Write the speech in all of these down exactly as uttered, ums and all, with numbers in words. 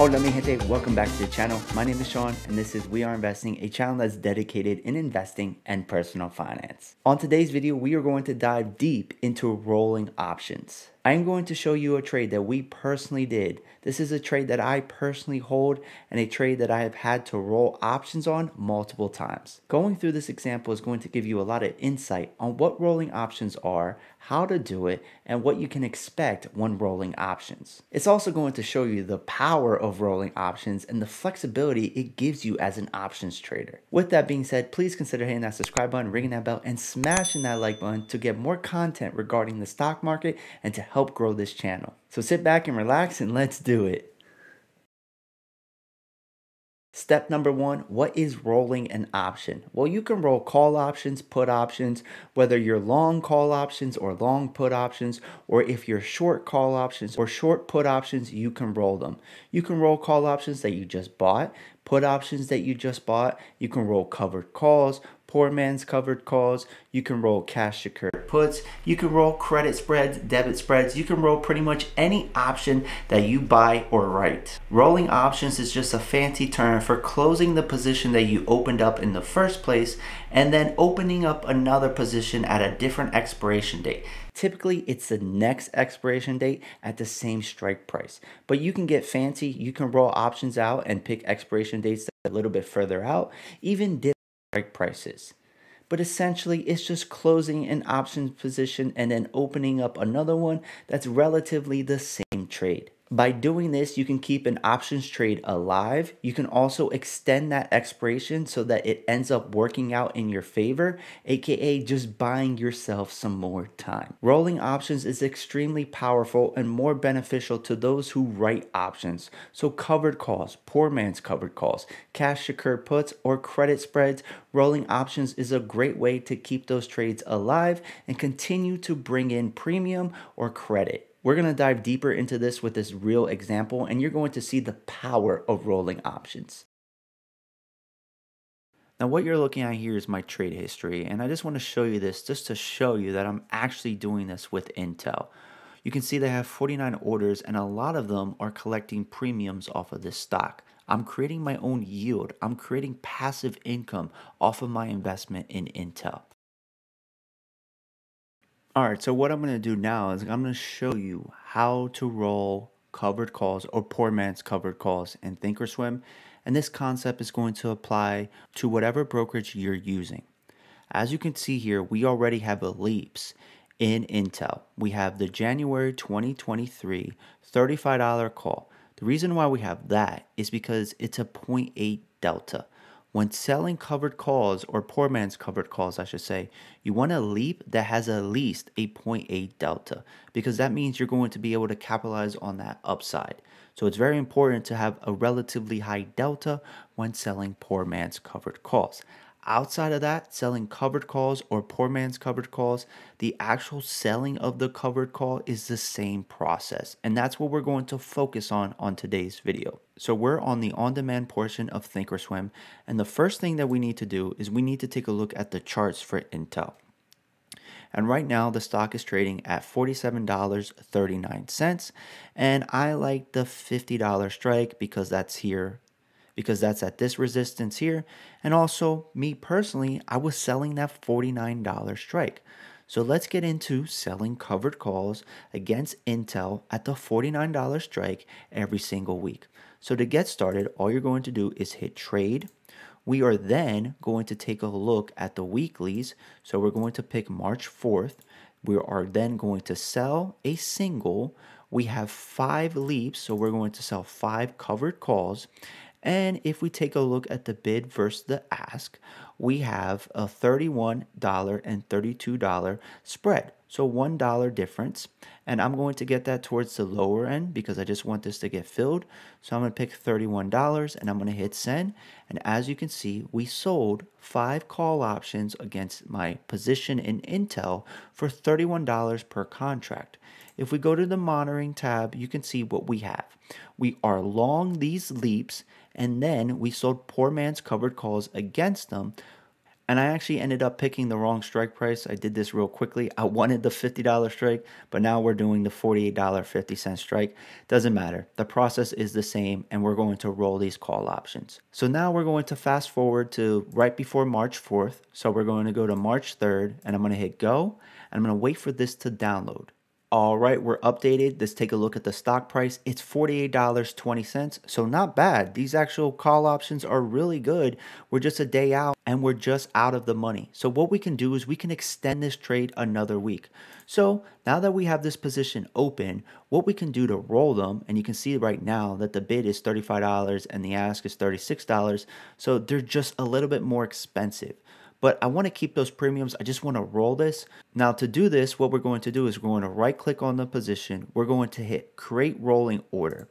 Oh, let me hit it. Welcome back to the channel. My name is Sean and this is We Are Investing, a channel that's dedicated in investing and personal finance. On today's video, we are going to dive deep into rolling options. I am going to show you a trade that we personally did. This is a trade that I personally hold and a trade that I have had to roll options on multiple times. Going through this example is going to give you a lot of insight on what rolling options are, how to do it, and what you can expect when rolling options. It's also going to show you the power of Of rolling options and the flexibility it gives you as an options trader. With that being said, please consider hitting that subscribe button, ringing that bell, and smashing that like button to get more content regarding the stock market and to help grow this channel. So sit back and relax and let's do it. Step number one, what is rolling an option? Well, you can roll call options, put options, whether you're long call options or long put options, or if you're short call options or short put options, you can roll them. You can roll call options that you just bought, put options that you just bought. You can roll covered calls, poor man's covered calls. You can roll cash secured puts. You can roll credit spreads, debit spreads. You can roll pretty much any option that you buy or write. Rolling options is just a fancy term for closing the position that you opened up in the first place and then opening up another position at a different expiration date. Typically, it's the next expiration date at the same strike price. But you can get fancy. You can roll options out and pick expiration dates that are a little bit further out, even dip strike prices. But essentially, it's just closing an options position and then opening up another one that's relatively the same trade. By doing this, you can keep an options trade alive. You can also extend that expiration so that it ends up working out in your favor, aka just buying yourself some more time. Rolling options is extremely powerful and more beneficial to those who write options. So covered calls, poor man's covered calls, cash secured puts, or credit spreads, rolling options is a great way to keep those trades alive and continue to bring in premium or credit. We're going to dive deeper into this with this real example, and you're going to see the power of rolling options. Now, what you're looking at here is my trade history, and I just want to show you this just to show you that I'm actually doing this with Intel. You can see they have forty-nine orders, and a lot of them are collecting premiums off of this stock. I'm creating my own yield. I'm creating passive income off of my investment in Intel. Alright, so what I'm going to do now is I'm going to show you how to roll covered calls or poor man's covered calls in Thinkorswim, and this concept is going to apply to whatever brokerage you're using. As you can see here, we already have a leaps in Intel. We have the January twenty twenty-three thirty-five dollar call. The reason why we have that is because it's a zero point eight delta. When selling covered calls or poor man's covered calls, I should say, you want a leap that has at least a zero point eight delta, because that means you're going to be able to capitalize on that upside. So it's very important to have a relatively high delta when selling poor man's covered calls. Outside of that, selling covered calls or poor man's covered calls, the actual selling of the covered call is the same process. And that's what we're going to focus on on today's video. So we're on the on-demand portion of Thinkorswim. And the first thing that we need to do is we need to take a look at the charts for Intel. And right now the stock is trading at forty-seven dollars and thirty-nine cents. And I like the fifty dollar strike because that's here. Because that's at this resistance here. And also, me personally, I was selling that forty-nine dollar strike. So let's get into selling covered calls against Intel at the forty-nine dollar strike every single week. So to get started, all you're going to do is hit trade. We are then going to take a look at the weeklies. So we're going to pick March fourth. We are then going to sell a single. We have five leaps, so we're going to sell five covered calls. And if we take a look at the bid versus the ask, we have a thirty-one dollar and thirty-two dollar spread. So one dollar difference. And I'm going to get that towards the lower end because I just want this to get filled. So I'm going to pick thirty-one dollars and I'm going to hit send. And as you can see, we sold five call options against my position in Intel for thirty-one dollars per contract. If we go to the monitoring tab, you can see what we have. We are long these leaps, and then we sold poor man's covered calls against them And I actually ended up picking the wrong strike price. I did this real quickly. I wanted the fifty dollar strike, but now we're doing the forty-eight fifty strike. Doesn't matter. The process is the same, and we're going to roll these call options. So now we're going to fast forward to right before March fourth. So we're going to go to March third, and I'm going to hit go, and I'm going to wait for this to download. All right, we're updated. Let's take a look at the stock price. It's forty-eight twenty. So not bad. These actual call options are really good. We're just a day out and we're just out of the money. So what we can do is we can extend this trade another week. So now that we have this position open, what we can do to roll them, and you can see right now that the bid is thirty-five dollars and the ask is thirty-six dollars. So they're just a little bit more expensive. But I want to keep those premiums. I just want to roll this. Now to do this, what we're going to do is we're going to right click on the position. We're going to hit create rolling order.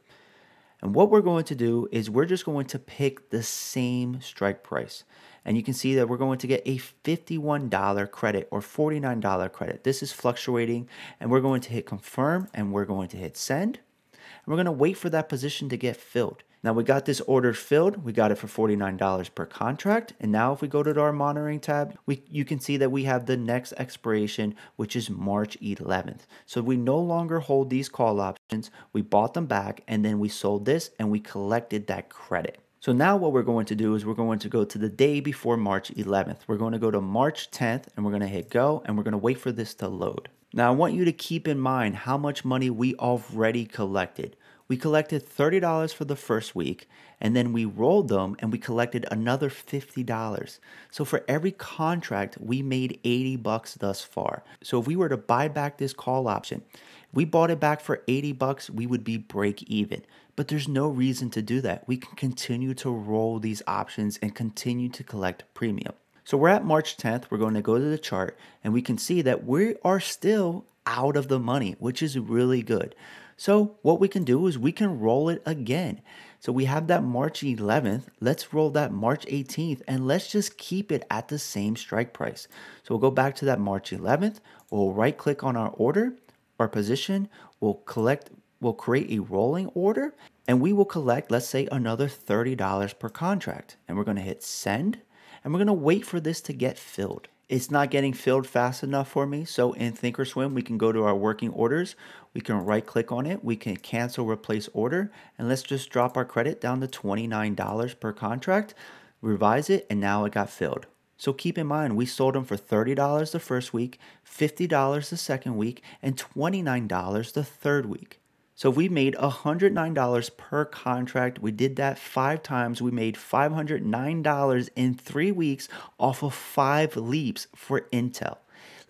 And what we're going to do is we're just going to pick the same strike price. And you can see that we're going to get a fifty-one dollar credit or forty-nine dollar credit. This is fluctuating, and we're going to hit confirm, and we're going to hit send. And we're going to wait for that position to get filled. Now we got this order filled, we got it for forty-nine dollars per contract, and now if we go to our monitoring tab, we, you can see that we have the next expiration, which is March eleventh. So we no longer hold these call options, we bought them back, and then we sold this, and we collected that credit. So now what we're going to do is we're going to go to the day before March eleventh. We're going to go to March tenth, and we're going to hit go, and we're going to wait for this to load. Now I want you to keep in mind how much money we already collected. We collected thirty dollars for the first week, and then we rolled them and we collected another fifty dollars. So for every contract, we made eighty bucks thus far. So if we were to buy back this call option, if we bought it back for eighty bucks, we would be break even. But there's no reason to do that. We can continue to roll these options and continue to collect premium. So we're at March tenth, we're going to go to the chart, and we can see that we are still out of the money, which is really good. So what we can do is we can roll it again. So we have that March eleventh. Let's roll that March eighteenth, and let's just keep it at the same strike price. So we'll go back to that March eleventh. We'll right click on our order, our position. We'll collect, we'll create a rolling order, and we will collect, let's say, another thirty dollars per contract. And we're going to hit send, and we're going to wait for this to get filled. It's not getting filled fast enough for me. So in Thinkorswim, we can go to our working orders. We can right click on it. We can cancel replace order. And let's just drop our credit down to twenty-nine dollars per contract, revise it, and now it got filled. So keep in mind, we sold them for thirty dollars the first week, fifty dollars the second week, and twenty-nine dollars the third week. So we made one hundred nine dollars per contract. We did that five times. We made five hundred nine dollars in three weeks off of five leaps for Intel.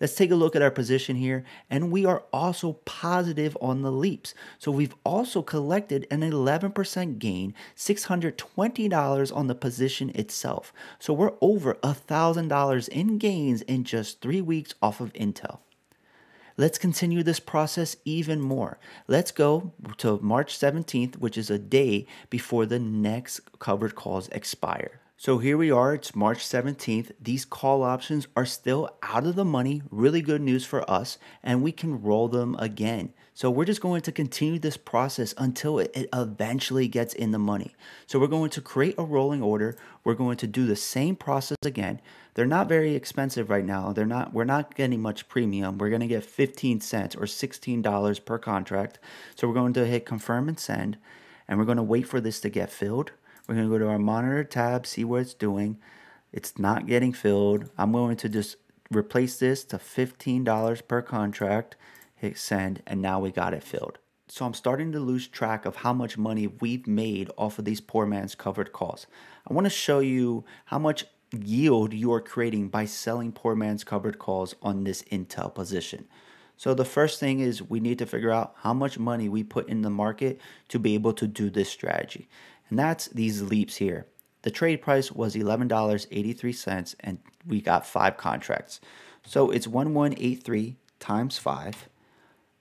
Let's take a look at our position here. And we are also positive on the leaps. So we've also collected an eleven percent gain, six hundred twenty dollars on the position itself. So we're over one thousand dollars in gains in just three weeks off of Intel. Let's continue this process even more. Let's go to March seventeenth, which is a day before the next covered calls expire. So here we are, it's March seventeenth. These call options are still out of the money, really good news for us, and we can roll them again. So we're just going to continue this process until it eventually gets in the money. So we're going to create a rolling order. We're going to do the same process again. They're not very expensive right now. They're not, we're not getting much premium. We're going to get fifteen cents or sixteen dollars per contract. So we're going to hit confirm and send, and we're going to wait for this to get filled. We're going to go to our monitor tab, see what it's doing. It's not getting filled. I'm going to just replace this to fifteen dollars per contract. Hit send, and now we got it filled. So I'm starting to lose track of how much money we've made off of these poor man's covered calls. I want to show you how much yield you are creating by selling poor man's covered calls on this Intel position. So the first thing is we need to figure out how much money we put in the market to be able to do this strategy. And that's these leaps here. The trade price was eleven dollars and eighty-three cents, and we got five contracts. So it's eleven eighty-three times five.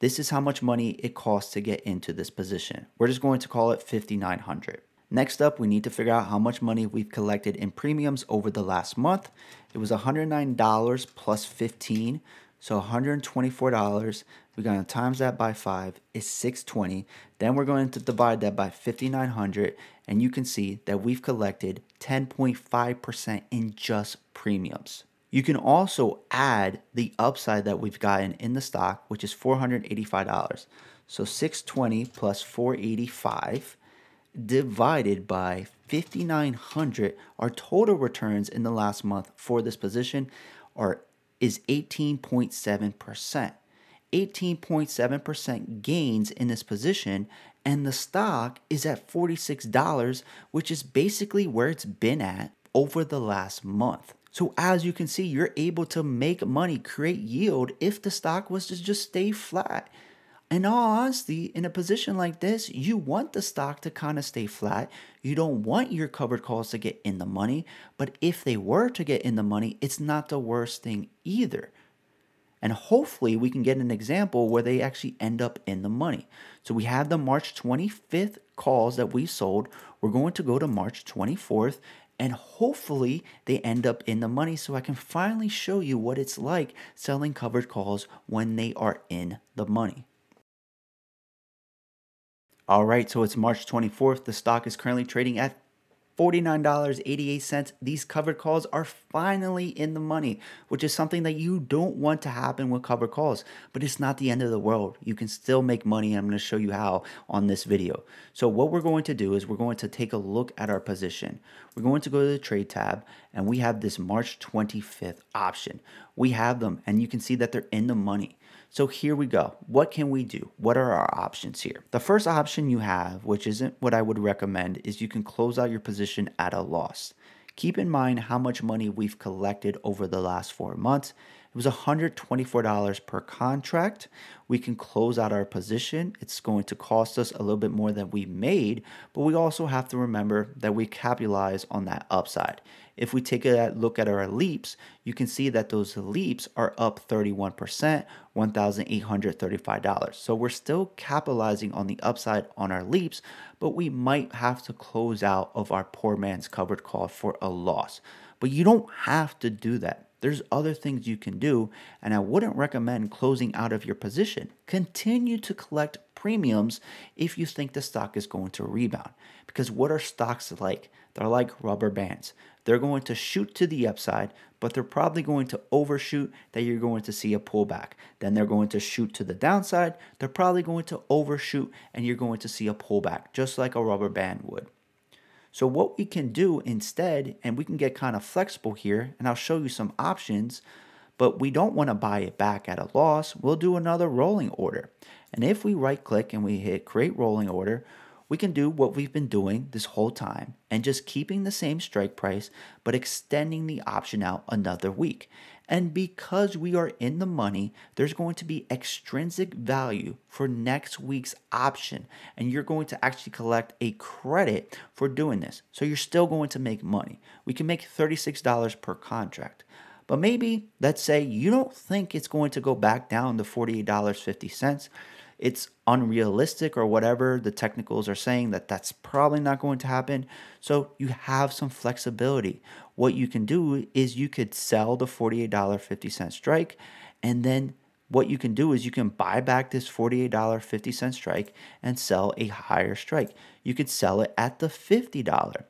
This is how much money it costs to get into this position. We're just going to call it fifty-nine hundred. Next up, we need to figure out how much money we've collected in premiums over the last month. It was one hundred nine dollars plus fifteen. So one hundred twenty-four dollars, we're going to times that by five, is six hundred twenty dollars. Then we're going to divide that by fifty-nine hundred, and you can see that we've collected ten point five percent in just premiums. You can also add the upside that we've gotten in the stock, which is four hundred eighty-five dollars. So six hundred twenty dollars plus four hundred eighty-five dollars divided by fifty-nine hundred, our total returns in the last month for this position are is eighteen point seven percent. eighteen point seven percent gains in this position, and the stock is at forty-six dollars, which is basically where it's been at over the last month. So as you can see, you're able to make money, create yield if the stock was to just stay flat. In all honesty, in a position like this, you want the stock to kind of stay flat. You don't want your covered calls to get in the money, but if they were to get in the money, it's not the worst thing either. And hopefully we can get an example where they actually end up in the money. So we have the March twenty-fifth calls that we sold. We're going to go to March twenty-fourth, and hopefully they end up in the money so I can finally show you what it's like selling covered calls when they are in the money. All right, so it's March twenty-fourth. The stock is currently trading at forty-nine dollars and eighty-eight cents. These covered calls are finally in the money, which is something that you don't want to happen with covered calls, but it's not the end of the world. You can still make money, and I'm gonna show you how on this video. So what we're going to do is we're going to take a look at our position. We're going to go to the trade tab, and we have this March twenty-fifth option. We have them, and you can see that they're in the money. So here we go. What can we do? What are our options here? The first option you have, which isn't what I would recommend, is you can close out your position at a loss. Keep in mind how much money we've collected over the last four months. It was one hundred twenty-four dollars per contract. We can close out our position. It's going to cost us a little bit more than we made, but we also have to remember that we capitalize on that upside. If we take a look at our leaps, you can see that those leaps are up thirty-one percent, one thousand eight hundred thirty-five dollars. So we're still capitalizing on the upside on our leaps, but we might have to close out of our poor man's covered call for a loss. But you don't have to do that. There's other things you can do, and I wouldn't recommend closing out of your position. Continue to collect premiums if you think the stock is going to rebound, because what are stocks like? They're like rubber bands. They're going to shoot to the upside, but they're probably going to overshoot that you're going to see a pullback. Then they're going to shoot to the downside. They're probably going to overshoot, and you're going to see a pullback, just like a rubber band would. So what we can do instead, and we can get kind of flexible here, and I'll show you some options, but we don't want to buy it back at a loss. We'll do another rolling order. And if we right click and we hit create rolling order, we can do what we've been doing this whole time and just keeping the same strike price, but extending the option out another week. And because we are in the money, there's going to be extrinsic value for next week's option. And you're going to actually collect a credit for doing this. So you're still going to make money. We can make thirty-six dollars per contract. But maybe, let's say, you don't think it's going to go back down to forty-eight dollars and fifty cents. It's unrealistic or whatever the technicals are saying that that's probably not going to happen. So you have some flexibility. What you can do is you could sell the forty-eight dollars and fifty cents strike, and then what you can do is you can buy back this forty-eight dollars and fifty cents strike and sell a higher strike. You could sell it at the fifty dollars.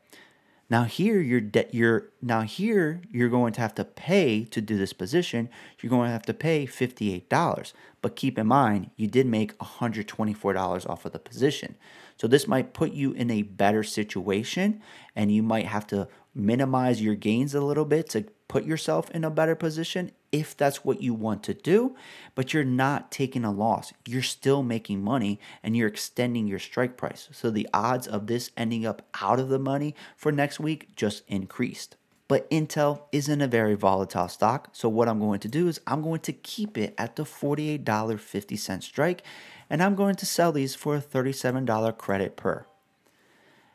Now here you're you're now here you're going to have to pay to do this position. You're going to have to pay fifty-eight dollars. But keep in mind, you did make one hundred twenty-four dollars off of the position. So this might put you in a better situation, and you might have to minimize your gains a little bit to put yourself in a better position if that's what you want to do, but you're not taking a loss. You're still making money, and you're extending your strike price. So the odds of this ending up out of the money for next week just increased. But Intel isn't a very volatile stock, so what I'm going to do is I'm going to keep it at the forty-eight dollars and fifty cents strike, and I'm going to sell these for a thirty-seven dollar credit per.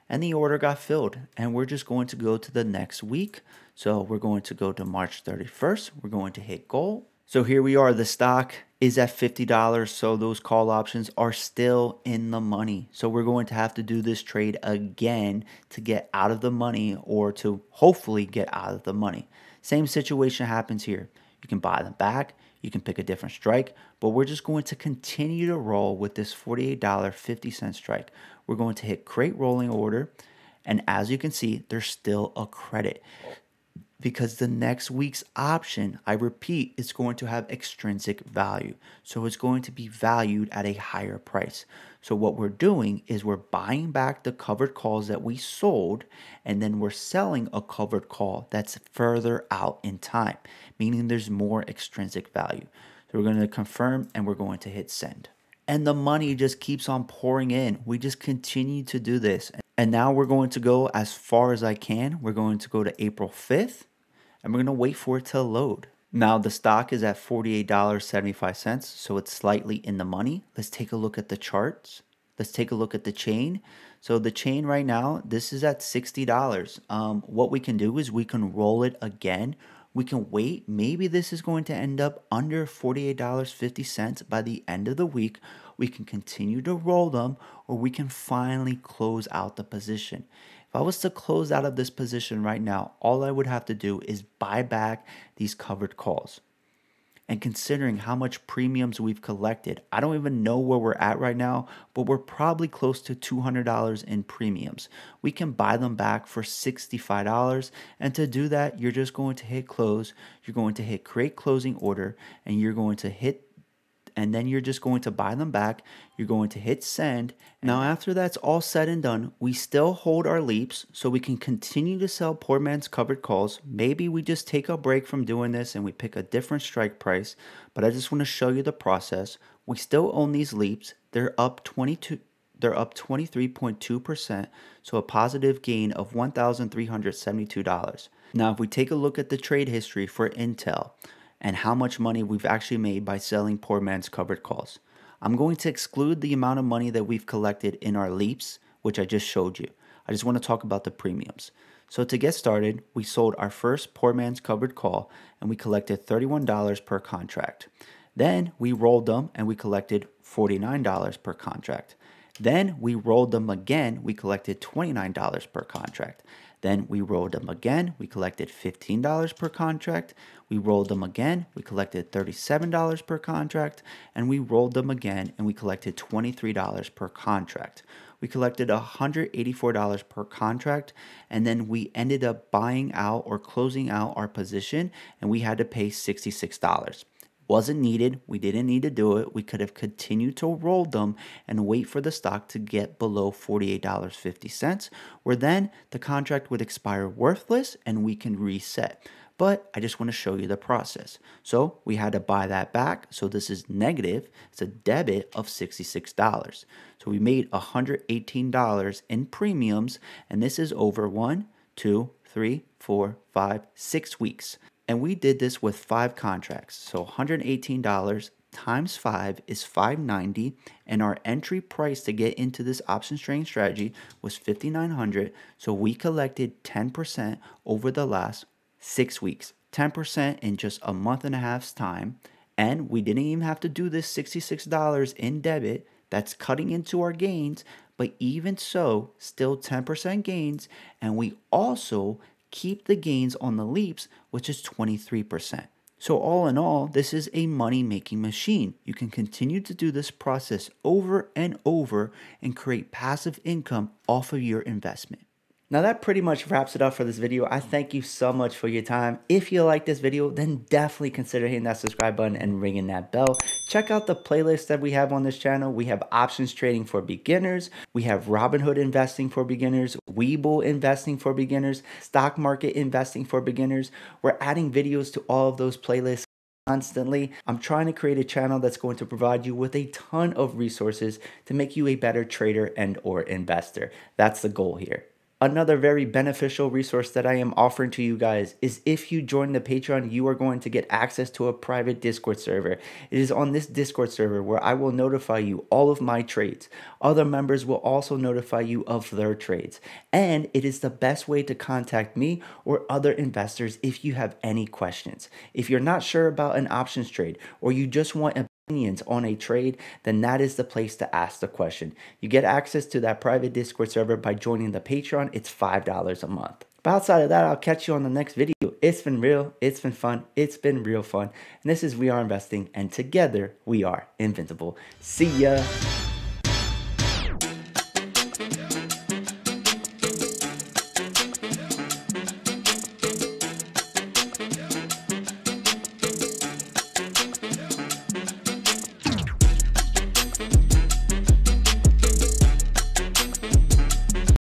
And the order got filled, and we're just going to go to the next week. So we're going to go to March thirty-first. We're going to hit goal. So here we are. The stock is at fifty dollars, so those call options are still in the money. So we're going to have to do this trade again to get out of the money, or to hopefully get out of the money. Same situation happens here. You can buy them back. You can pick a different strike, but we're just going to continue to roll with this forty-eight dollars and fifty cents strike. We're going to hit create rolling order, and as you can see, there's still a credit because the next week's option, I repeat, it's going to have extrinsic value. So it's going to be valued at a higher price. So what we're doing is we're buying back the covered calls that we sold, and then we're selling a covered call that's further out in time, meaning there's more extrinsic value. So we're going to confirm and we're going to hit send. And the money just keeps on pouring in. We just continue to do this. And now we're going to go as far as I can. We're going to go to April fifth. And we're going to wait for it to load. Now the stock is at forty-eight dollars and seventy-five cents, so it's slightly in the money. Let's take a look at the charts. Let's take a look at the chain. So the chain right now, this is at sixty dollars. Um, what we can do is we can roll it again. We can wait. Maybe this is going to end up under forty-eight dollars and fifty cents by the end of the week. We can continue to roll them, or we can finally close out the position. If I was to close out of this position right now, all I would have to do is buy back these covered calls. And considering how much premiums we've collected, I don't even know where we're at right now, but we're probably close to two hundred dollars in premiums. We can buy them back for sixty-five dollars. And to do that, you're just going to hit close. You're going to hit create closing order, and you're going to hit, and then you're just going to buy them back. You're going to hit send. Now, after that's all said and done, we still hold our leaps, so we can continue to sell poor man's covered calls. Maybe we just take a break from doing this and we pick a different strike price, but I just want to show you the process. We still own these leaps. They're up twenty-two. They're up twenty-three point two percent, so a positive gain of one thousand three hundred seventy-two dollars. Now, if we take a look at the trade history for Intel, and how much money we've actually made by selling poor man's covered calls, I'm going to exclude the amount of money that we've collected in our leaps, which I just showed you. I just want to talk about the premiums. So to get started, we sold our first poor man's covered call and we collected thirty-one dollars per contract. Then we rolled them and we collected forty-nine dollars per contract. Then we rolled them again, we collected twenty-nine dollars per contract. Then we rolled them again, we collected fifteen dollars per contract. We rolled them again, we collected thirty-seven dollars per contract. And we rolled them again and we collected twenty-three dollars per contract. We collected one hundred eighty-four dollars per contract, and then we ended up buying out or closing out our position, and we had to pay sixty-six dollars. Wasn't needed. We didn't need to do it. We could have continued to roll them and wait for the stock to get below forty-eight dollars and fifty cents, where then the contract would expire worthless and we can reset. But I just want to show you the process. So we had to buy that back. So this is negative. It's a debit of sixty-six dollars. So we made one hundred eighteen dollars in premiums, and this is over one, two, three, four, five, six weeks. And we did this with five contracts. So one hundred eighteen dollars times five is five ninety, and our entry price to get into this option trading strategy was fifty-nine hundred dollars. So we collected ten percent over the last six weeks, ten percent in just a month and a half's time. And we didn't even have to do this sixty-six dollars in debit. That's cutting into our gains, but even so, still ten percent gains. And we also keep the gains on the leaps, which is twenty-three percent. So all in all, this is a money-making machine. You can continue to do this process over and over and create passive income off of your investment. Now that pretty much wraps it up for this video. I thank you so much for your time. If you like this video, then definitely consider hitting that subscribe button and ringing that bell. Check out the playlist that we have on this channel. We have options trading for beginners. We have Robinhood investing for beginners, Webull investing for beginners, stock market investing for beginners. We're adding videos to all of those playlists constantly. I'm trying to create a channel that's going to provide you with a ton of resources to make you a better trader and or investor. That's the goal here. Another very beneficial resource that I am offering to you guys is if you join the Patreon, you are going to get access to a private Discord server. It is on this Discord server where I will notify you all of my trades. Other members will also notify you of their trades. And it is the best way to contact me or other investors if you have any questions. If you're not sure about an options trade or you just want a opinions on a trade, then that is the place to ask the question. You get access to that private Discord server by joining the Patreon. It's five dollars a month. But outside of that, I'll catch you on the next video. It's been real, it's been fun, it's been real fun. And this is We Are Investing, and together we are invincible. See ya.